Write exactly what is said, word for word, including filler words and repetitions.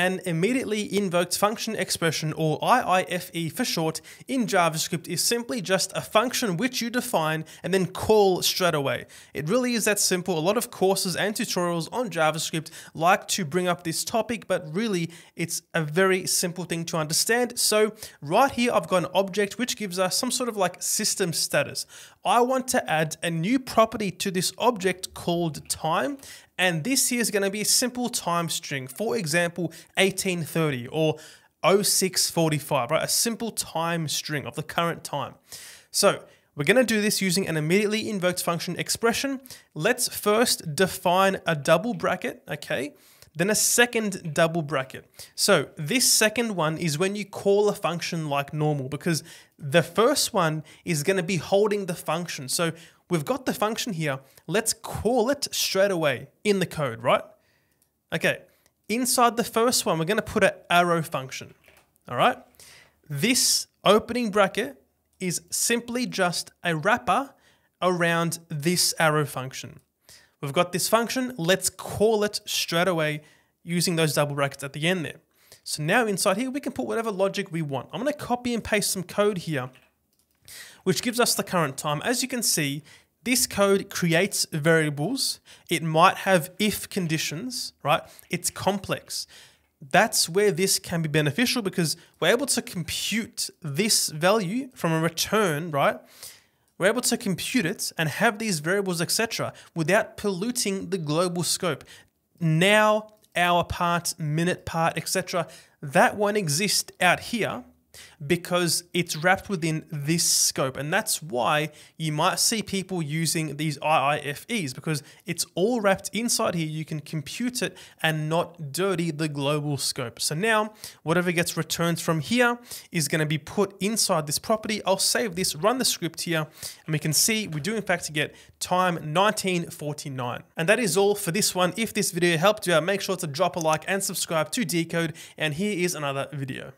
An immediately invoked function expression, or I I F E for short, in JavaScript is simply just a function which you define and then call straight away. It really is that simple. A lot of courses and tutorials on JavaScript like to bring up this topic, but really it's a very simple thing to understand. So right here, I've got an object which gives us some sort of like system status. I want to add a new property to this object called time. And this here is going to be a simple time string. For example, eighteen thirty or oh six forty-five, right? A simple time string of the current time. So we're going to do this using an immediately invoked function expression. Let's first define a double bracket, okay? Then a second double bracket. So this second one is when you call a function like normal, because the first one is going to be holding the function. So we've got the function here. Let's call it straight away in the code, right? Okay. Inside the first one, we're going to put an arrow function. All right. This opening bracket is simply just a wrapper around this arrow function. We've got this function. Let's call it straight away using those double brackets at the end there. So now inside here, we can put whatever logic we want. I'm going to copy and paste some code here, which gives us the current time. As you can see, this code creates variables. It might have if conditions, right? It's complex. That's where this can be beneficial, because we're able to compute this value from a return, right? We're able to compute it and have these variables, et cetera, without polluting the global scope. Now, hour part, minute part, et cetera. That won't exist out here, because it's wrapped within this scope. And that's why you might see people using these I I F Es, because it's all wrapped inside here. You can compute it and not dirty the global scope. So now whatever gets returned from here is going to be put inside this property. I'll save this, run the script here, and we can see we do in fact get time nineteen forty-nine. And that is all for this one. If this video helped you out, make sure to drop a like and subscribe to Decode. And here is another video.